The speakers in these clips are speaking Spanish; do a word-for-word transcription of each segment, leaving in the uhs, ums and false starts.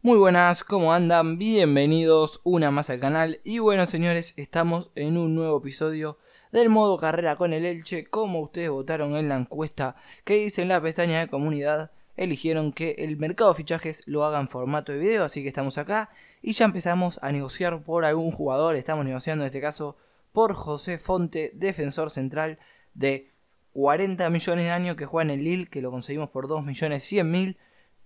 Muy buenas, ¿cómo andan? Bienvenidos una más al canal. Y bueno, señores, estamos en un nuevo episodio del modo carrera con el Elche. Como ustedes votaron en la encuesta que hice en la pestaña de comunidad, eligieron que el mercado de fichajes lo haga en formato de video, así que estamos acá y ya empezamos a negociar por algún jugador. Estamos negociando en este caso por José Fonte, defensor central de cuarenta millones de años que juega en el Lille, que lo conseguimos por dos millones cien mil.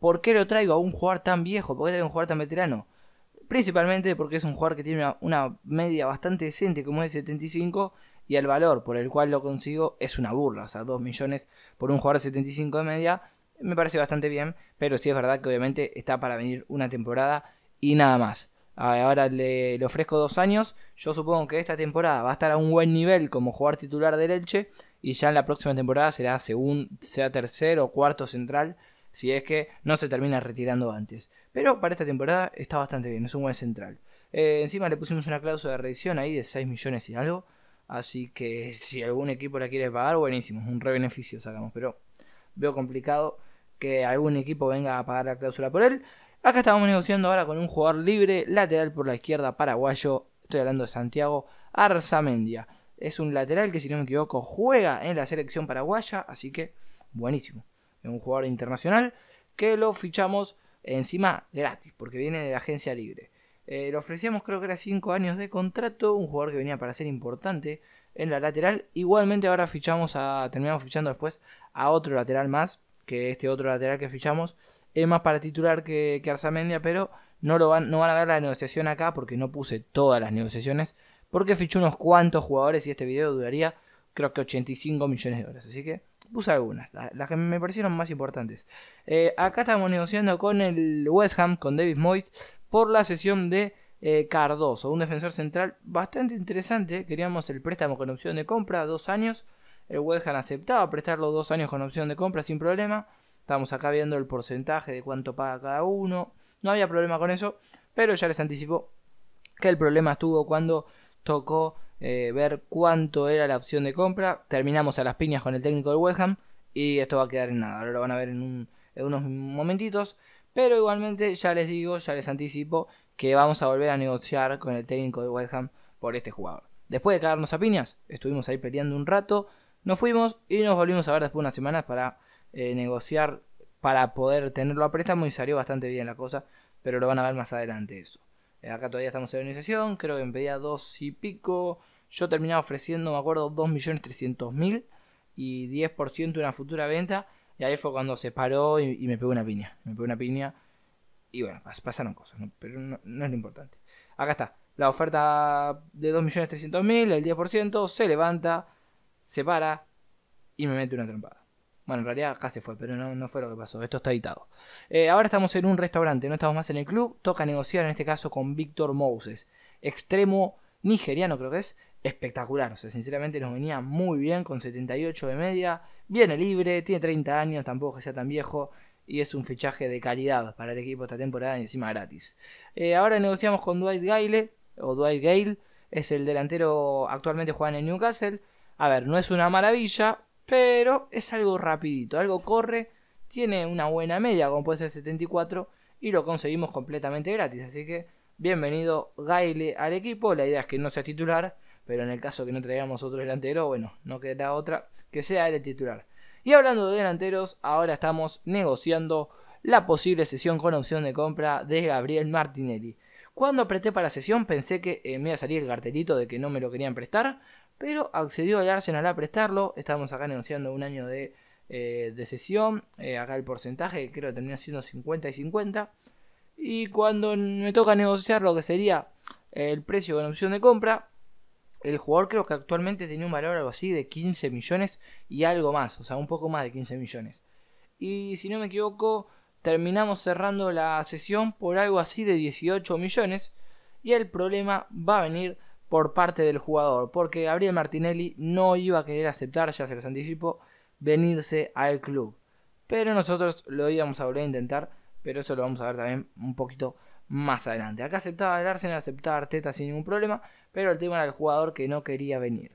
¿Por qué lo traigo a un jugador tan viejo? ¿Por qué traigo a un jugador tan veterano? Principalmente porque es un jugador que tiene una, una media bastante decente, como es de setenta y cinco, y el valor por el cual lo consigo es una burla. O sea, dos millones por un jugador de setenta y cinco de media me parece bastante bien, pero sí es verdad que obviamente está para venir una temporada y nada más. Ahora le, le ofrezco dos años, yo supongo que esta temporada va a estar a un buen nivel como jugador titular del Elche, y ya en la próxima temporada será, según sea, tercero o cuarto central, si es que no se termina retirando antes. Pero para esta temporada está bastante bien, es un buen central. Eh, encima le pusimos una cláusula de revisión ahí de seis millones y algo. Así que si algún equipo la quiere pagar, buenísimo, es un re beneficio sacamos. Pero veo complicado que algún equipo venga a pagar la cláusula por él. Acá estamos negociando ahora con un jugador libre, lateral por la izquierda, paraguayo. Estoy hablando de Santiago Arzamendia. Es un lateral que, si no me equivoco, juega en la selección paraguaya. Así que buenísimo. Un jugador internacional que lo fichamos encima gratis porque viene de la agencia libre. Eh, lo ofrecíamos, creo que era cinco años de contrato, un jugador que venía para ser importante en la lateral. Igualmente ahora fichamos a, terminamos fichando después a otro lateral más, que este otro lateral que fichamos es más para titular que, que Arzamendia, pero no, lo van, no van a ver la negociación acá porque no puse todas las negociaciones, porque fiché unos cuantos jugadores y este video duraría creo que ochenta y cinco millones de horas, así que puse algunas, las que me parecieron más importantes. Eh, acá estamos negociando con el West Ham, con David Moyes, por la cesión de eh, Cardoso, un defensor central bastante interesante. Queríamos el préstamo con opción de compra, dos años. El West Ham aceptaba prestarlo dos años con opción de compra sin problema. Estamos acá viendo el porcentaje de cuánto paga cada uno. No había problema con eso, pero ya les anticipo que el problema estuvo cuando tocó Eh, ver cuánto era la opción de compra. Terminamos a las piñas con el técnico del West Ham y esto va a quedar en nada. Ahora lo van a ver en, un, en unos momentitos, pero igualmente ya les digo, ya les anticipo que vamos a volver a negociar con el técnico del West Ham por este jugador. Después de cagarnos a piñas, estuvimos ahí peleando un rato, nos fuimos y nos volvimos a ver después de unas semanas para eh, negociar, para poder tenerlo a préstamo, y salió bastante bien la cosa, pero lo van a ver más adelante eso. Acá todavía estamos en la negociación, creo que me pedía dos y pico. Yo terminaba ofreciendo, me acuerdo, dos millones trescientos mil y diez por ciento de una futura venta. Y ahí fue cuando se paró y, y me pegó una piña. Me pegó una piña y bueno, pasaron cosas, ¿no? Pero no, no es lo importante. Acá está, la oferta de dos millones trescientos mil, el diez por ciento, se levanta, se para y me mete una trompada. Bueno, en realidad acá se fue, pero no, no fue lo que pasó. Esto está editado. Eh, ahora estamos en un restaurante, no estamos más en el club. Toca negociar en este caso con Víctor Moses, extremo nigeriano creo que es. Espectacular, o sea, sinceramente nos venía muy bien con setenta y ocho de media. Viene libre, tiene treinta años, tampoco que sea tan viejo. Y es un fichaje de calidad para el equipo esta temporada y encima gratis. Eh, ahora negociamos con Dwight Gayle, o Dwight Gayle. Es el delantero, actualmente juega en el Newcastle. A ver, no es una maravilla, pero es algo rapidito, algo corre, tiene una buena media, como puede ser setenta y cuatro, y lo conseguimos completamente gratis. Así que bienvenido Gayle al equipo. La idea es que no sea titular, pero en el caso que no traigamos otro delantero, bueno, no queda otra que sea él el titular. Y hablando de delanteros, ahora estamos negociando la posible cesión con opción de compra de Gabriel Martinelli. Cuando apreté para sesión pensé que eh, me iba a salir el cartelito de que no me lo querían prestar, pero accedió el Arsenal a prestarlo. Estamos acá negociando un año de, eh, de sesión. Eh, acá el porcentaje creo que termina siendo cincuenta y cincuenta. Y cuando me toca negociar lo que sería el precio con opción de compra, el jugador creo que actualmente tenía un valor algo así de quince millones y algo más. O sea, un poco más de quince millones. Y si no me equivoco, terminamos cerrando la sesión por algo así de dieciocho millones. Y el problema va a venir por parte del jugador, porque Gabriel Martinelli no iba a querer aceptar, ya se los anticipo, venirse al club. Pero nosotros lo íbamos a volver a intentar, pero eso lo vamos a ver también un poquito más adelante. Acá aceptaba el Arsenal, aceptaba Arteta sin ningún problema, pero el tema era el jugador que no quería venir.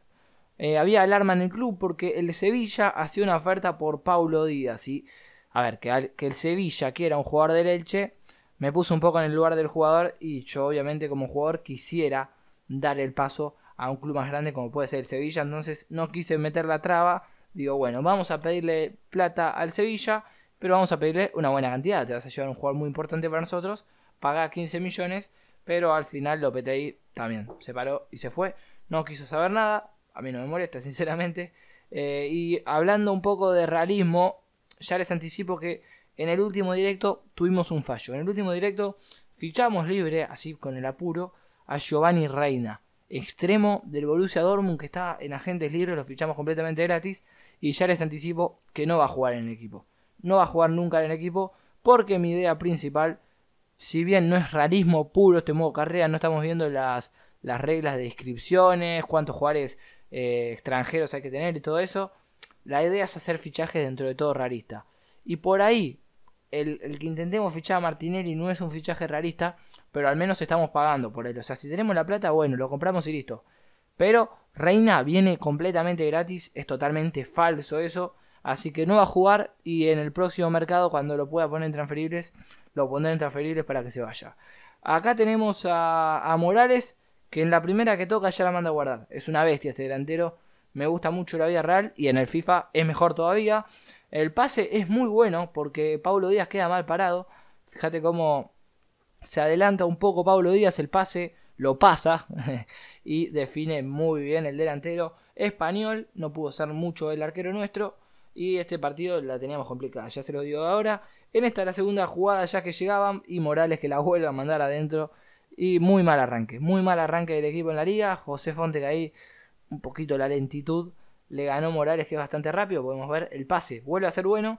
Eh, había alarma en el club porque el Sevilla hacía una oferta por Paulo Díaz. ¿Sí? A ver, que, al, que el Sevilla quiera un jugador del Elche, Me puse un poco en el lugar del jugador y yo obviamente como jugador quisiera dar el paso a un club más grande como puede ser el Sevilla. Entonces no quise meter la traba. Digo, bueno, vamos a pedirle plata al Sevilla, pero vamos a pedirle una buena cantidad. Te vas a llevar un jugador muy importante para nosotros. Paga quince millones, pero al final Lopetegui también se paró y se fue. No quiso saber nada. A mí no me molesta, sinceramente. Eh, y hablando un poco de realismo, ya les anticipo que en el último directo tuvimos un fallo. En el último directo fichamos libre, así con el apuro, a Giovanni Reyna, extremo del Borussia Dortmund, que está en agentes libres, lo fichamos completamente gratis. Y ya les anticipo que no va a jugar en el equipo. No va a jugar nunca en el equipo, porque mi idea principal, si bien no es realismo puro este modo carrera, no estamos viendo las, las reglas de inscripciones, cuántos jugadores eh, extranjeros hay que tener y todo eso, la idea es hacer fichajes dentro de todo rarista. Y por ahí, el, el que intentemos fichar a Martinelli no es un fichaje rarista, pero al menos estamos pagando por él. O sea, si tenemos la plata, bueno, lo compramos y listo. Pero Reyna viene completamente gratis, es totalmente falso eso. Así que no va a jugar y en el próximo mercado, cuando lo pueda poner en transferibles, lo pondré en transferibles para que se vaya. Acá tenemos a, a Morales, que en la primera que toca ya la manda a guardar. Es una bestia este delantero. Me gusta mucho la vida real y en el FIFA es mejor todavía. El pase es muy bueno porque Paulo Díaz queda mal parado. Fíjate cómo se adelanta un poco Paulo Díaz. El pase lo pasa y define muy bien el delantero español. No pudo ser mucho el arquero nuestro y este partido la teníamos complicada. Ya se lo digo ahora. En esta la segunda jugada ya que llegaban y Morales que la vuelve a mandar adentro. Y muy mal arranque. Muy mal arranque del equipo en la liga. José Fonte que ahí... un poquito la lentitud, le ganó Morales que es bastante rápido, podemos ver el pase, vuelve a ser bueno,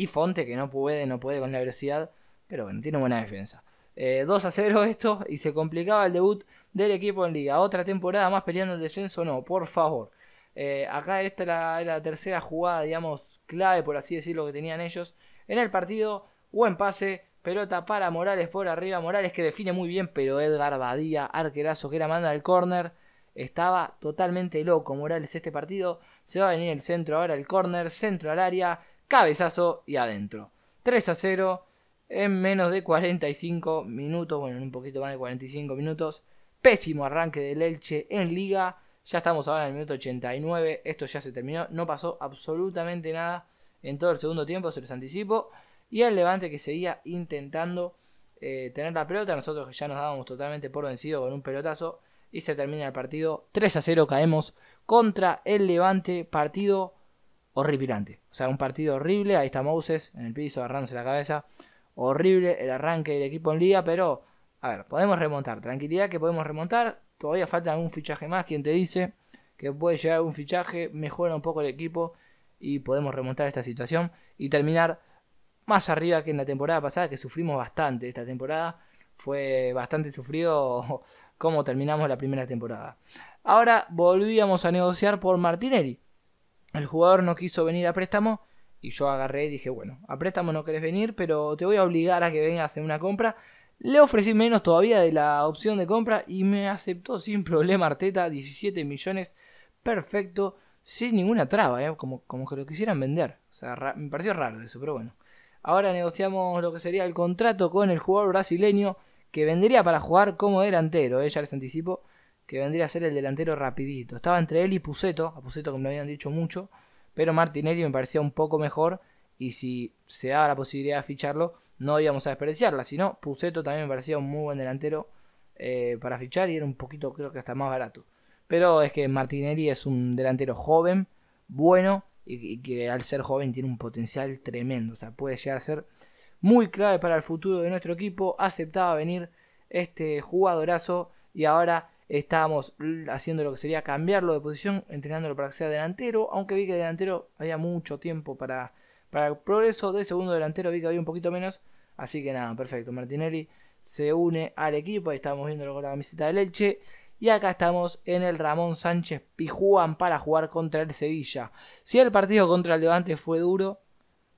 y Fonte que no puede, no puede con la velocidad, pero bueno, tiene buena defensa. Eh, dos a cero esto, y se complicaba el debut del equipo en Liga, otra temporada más peleando el descenso, no, por favor. Eh, acá esta era la tercera jugada, digamos, clave, por así decirlo, que tenían ellos en el partido, buen pase, pelota para Morales por arriba, Morales que define muy bien, pero Edgar Badía, arquerazo que la manda al córner. Estaba totalmente loco Morales este partido. Se va a venir el centro ahora, el córner, centro al área, cabezazo y adentro. tres a cero en menos de cuarenta y cinco minutos. Bueno, en un poquito más de cuarenta y cinco minutos. Pésimo arranque del Elche en Liga. Ya estamos ahora en el minuto ochenta y nueve. Esto ya se terminó. No pasó absolutamente nada en todo el segundo tiempo, se los anticipo. Y el Levante que seguía intentando eh, tener la pelota. Nosotros que ya nos dábamos totalmente por vencido con un pelotazo. Y se termina el partido, tres a cero caemos contra el Levante, partido horripilante. O sea, un partido horrible, ahí está Moses en el piso agarrándose la cabeza. Horrible el arranque del equipo en Liga, pero a ver, podemos remontar. Tranquilidad que podemos remontar, todavía falta algún fichaje más. Quien te dice que puede llegar algún fichaje, mejora un poco el equipo y podemos remontar esta situación. Y terminar más arriba que en la temporada pasada, que sufrimos bastante esta temporada. Fue bastante sufrido como terminamos la primera temporada. Ahora volvíamos a negociar por Martinelli. El jugador no quiso venir a préstamo. Y yo agarré y dije, bueno, a préstamo no querés venir, pero te voy a obligar a que vengas en una compra. Le ofrecí menos todavía de la opción de compra. Y me aceptó sin problema Arteta. diecisiete millones. Perfecto. Sin ninguna traba. ¿eh? Como, como que lo quisieran vender. O sea, me pareció raro eso, pero bueno. Ahora negociamos lo que sería el contrato con el jugador brasileño, que vendría para jugar como delantero, ¿eh? Ya les anticipo que vendría a ser el delantero rapidito. Estaba entre él y Puceto, a Puceto que me lo habían dicho mucho, pero Martinelli me parecía un poco mejor y si se daba la posibilidad de ficharlo no íbamos a despreciarla, sino Puceto también me parecía un muy buen delantero eh, para fichar y era un poquito creo que hasta más barato. Pero es que Martinelli es un delantero joven, bueno y, y que al ser joven tiene un potencial tremendo, o sea puede llegar a ser... muy clave para el futuro de nuestro equipo. Aceptaba venir este jugadorazo. Y ahora estábamos haciendo lo que sería cambiarlo de posición. Entrenándolo para que sea delantero. Aunque vi que delantero había mucho tiempo para, para el progreso. De segundo delantero vi que había un poquito menos. Así que nada, perfecto. Martinelli se une al equipo. Ahí estamos viéndolo con la camiseta del Elche. Y acá estamos en el Ramón Sánchez-Pizjuán para jugar contra el Sevilla. Si el partido contra el Levante fue duro,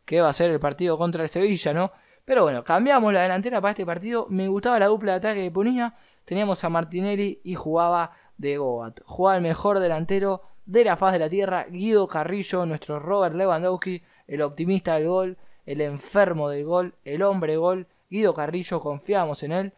que va a ser el partido contra el Sevilla, ¿no? Pero bueno, cambiamos la delantera para este partido. Me gustaba la dupla de ataque que ponía. Teníamos a Martinelli y jugaba de Goat. Jugaba el mejor delantero de la faz de la tierra, Guido Carrillo, nuestro Robert Lewandowski, el optimista del gol, el enfermo del gol, el hombre gol, Guido Carrillo, confiábamos en él.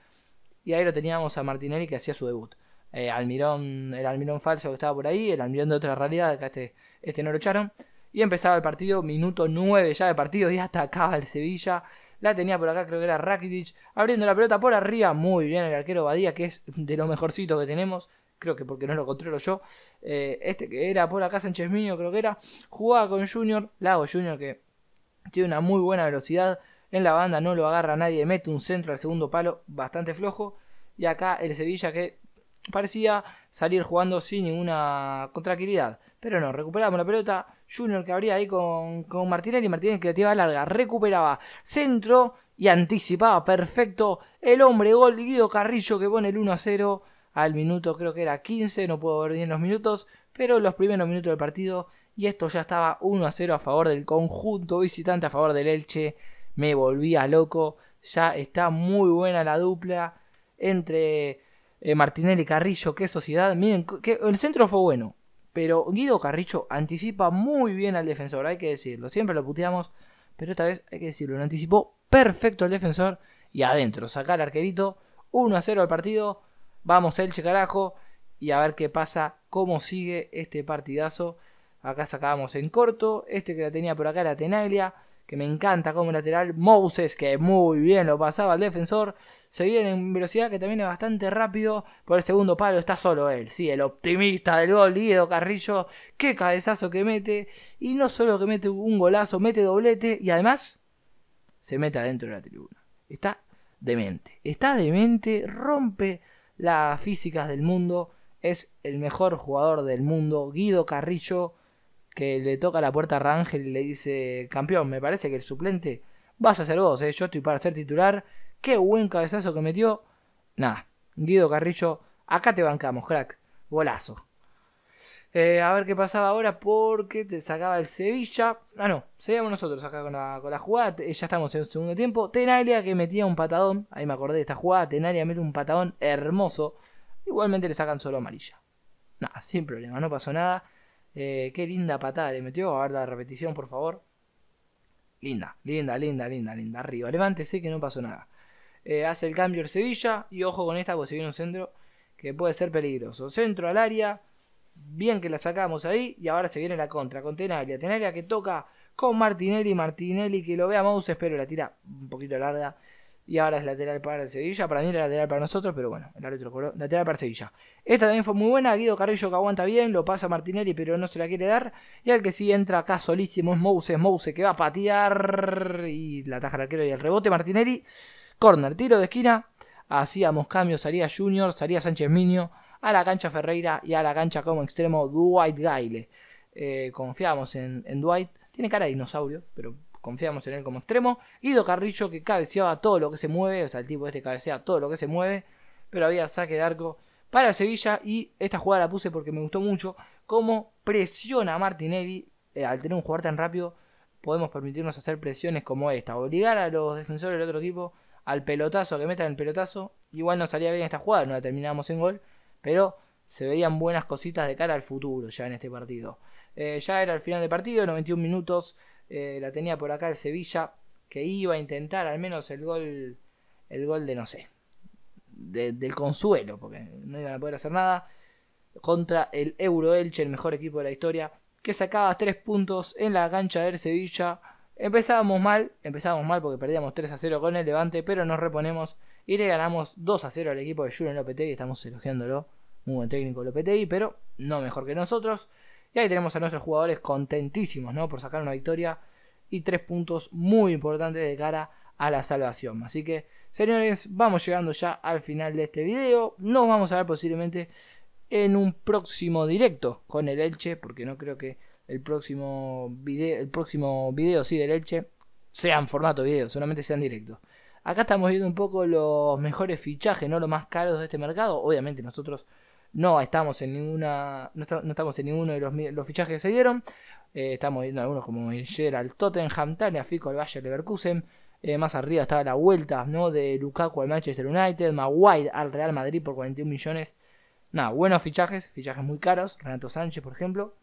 Y ahí lo teníamos a Martinelli, que hacía su debut. Eh, Almirón, el Almirón falso que estaba por ahí, el Almirón de otra realidad, acá este, este no lo echaron. Y empezaba el partido, minuto nueve ya de partido, y atacaba el Sevilla. La tenía por acá, creo que era Rakitic, abriendo la pelota por arriba. Muy bien el arquero Badía, que es de lo mejorcito que tenemos. Creo que porque no lo controlo yo. Eh, este que era por acá, Sánchez Miño, creo que era. Jugaba con Junior, Lago Junior, que tiene una muy buena velocidad. En la banda no lo agarra nadie, mete un centro al segundo palo bastante flojo. Y acá el Sevilla que parecía salir jugando sin ninguna tranquilidad. Pero no, recuperábamos la pelota. Junior que abría ahí con, con Martinelli. Martinelli creativa larga, recuperaba centro y anticipaba perfecto el hombre gol. Guido Carrillo que pone el uno a cero al minuto, creo que era quince, no puedo ver bien los minutos. Pero los primeros minutos del partido y esto ya estaba uno a cero a favor del conjunto visitante, a favor del Elche. Me volvía loco, ya está muy buena la dupla entre eh, Martinelli y Carrillo, qué sociedad. Miren, que el centro fue bueno, pero Guido Carrillo anticipa muy bien al defensor, hay que decirlo, siempre lo puteamos, pero esta vez hay que decirlo, lo anticipó perfecto al defensor y adentro, saca el arquerito, uno a cero al partido, vamos Elche carajo, y a ver qué pasa, cómo sigue este partidazo. Acá sacábamos en corto, este que la tenía por acá era Tenaglia, que me encanta como lateral. Moses, que muy bien lo pasaba al defensor. Se viene en velocidad, que también es bastante rápido. Por el segundo palo está solo él. Sí, el optimista del gol, Guido Carrillo. Qué cabezazo que mete. Y no solo que mete un golazo, mete doblete. Y además, se mete adentro de la tribuna. Está demente. Está demente. Rompe las físicas del mundo. Es el mejor jugador del mundo, Guido Carrillo. Que le toca la puerta a Rangel y le dice: campeón, me parece que el suplente vas a ser vos, ¿eh? Yo estoy para ser titular. Qué buen cabezazo que metió. Nah, Guido Carrillo, acá te bancamos, crack. Golazo. Eh, a ver qué pasaba ahora porque te sacaba el Sevilla. Ah, no, seguíamos nosotros acá con la, con la jugada. Ya estamos en el segundo tiempo. Tenaglia que metía un patadón. Ahí me acordé de esta jugada. Tenaglia mete un patadón hermoso. Igualmente le sacan solo amarilla. Nah, sin problema, no pasó nada. Eh, qué linda patada le metió. A ver la repetición, por favor. Linda, linda, linda, linda, linda. Arriba, levántese que no pasó nada. eh, Hace el cambio el Sevilla. Y ojo con esta, porque se viene un centro que puede ser peligroso. Centro al área. Bien que la sacamos ahí. Y ahora se viene la contra con Tenaglia. Tenaglia que toca con Martinelli. Martinelli que lo ve a Moses, pero la tira un poquito larga. Y ahora es lateral para el Sevilla. Para mí era lateral para nosotros, pero bueno, el árbitro cobró lateral para el Sevilla. Esta también fue muy buena. Guido Carrillo que aguanta bien. Lo pasa Martinelli, pero no se la quiere dar. Y al que sí entra acá solísimo es Moses. Moses que va a patear. Y la taja al arquero y el rebote. Martinelli. Corner, tiro de esquina. Hacíamos cambios. Salía Junior, salía Sánchez Miño. A la cancha Ferreira y a la cancha como extremo Dwight Gayle. Eh, confiamos en, en Dwight. Tiene cara de dinosaurio, pero confiamos en él como extremo. Guido Carrillo que cabeceaba todo lo que se mueve. O sea, el tipo este cabecea todo lo que se mueve. Pero había saque de arco para Sevilla. Y esta jugada la puse porque me gustó mucho. Como presiona a Martinelli. Eh, al tener un jugador tan rápido, podemos permitirnos hacer presiones como esta. Obligar a los defensores del otro equipo al pelotazo. Que metan el pelotazo. Igual no salía bien esta jugada. No la terminábamos en gol. Pero se veían buenas cositas de cara al futuro ya en este partido. Eh, ya era el final del partido. noventa y uno minutos. Eh, la tenía por acá el Sevilla, que iba a intentar al menos el gol, el gol de no sé, de, del consuelo, porque no iban a poder hacer nada, contra el Euro Elche, el mejor equipo de la historia, que sacaba tres puntos en la cancha del Sevilla. Empezábamos mal, empezábamos mal porque perdíamos tres a cero con el Levante, pero nos reponemos y le ganamos dos a cero al equipo de Julio Lopetegui, estamos elogiándolo, muy buen técnico Lopetegui, pero no mejor que nosotros. Y ahí tenemos a nuestros jugadores contentísimos, ¿no? Por sacar una victoria y tres puntos muy importantes de cara a la salvación. Así que, señores, vamos llegando ya al final de este video. Nos vamos a ver posiblemente en un próximo directo con el Elche, porque no creo que el próximo video, el próximo video sí del Elche sea en formato video, solamente sea en directo. Acá estamos viendo un poco los mejores fichajes, ¿no? Los más caros de este mercado. Obviamente nosotros no estamos en ninguna. No, está, no estamos en ninguno de los, los fichajes que se dieron. Eh, estamos viendo algunos como el Gerald, Tottenham, Tania Fico, el Bayern Leverkusen. Eh, más arriba estaba la vuelta, ¿no? De Lukaku al Manchester United. Maguire al Real Madrid por cuarenta y un millones. Nada, buenos fichajes, fichajes muy caros. Renato Sánchez, por ejemplo.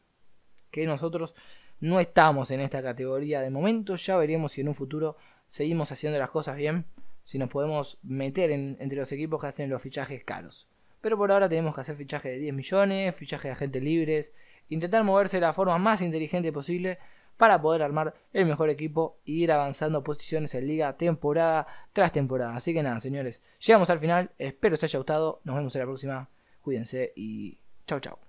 Que nosotros no estamos en esta categoría de momento. Ya veremos si en un futuro seguimos haciendo las cosas bien. si nos podemos meter en, entre los equipos que hacen los fichajes caros. Pero por ahora tenemos que hacer fichaje de diez millones, fichaje de agentes libres, intentar moverse de la forma más inteligente posible para poder armar el mejor equipo e ir avanzando posiciones en liga temporada tras temporada. Así que nada, señores, llegamos al final, espero os haya gustado, nos vemos en la próxima, cuídense y chau chau.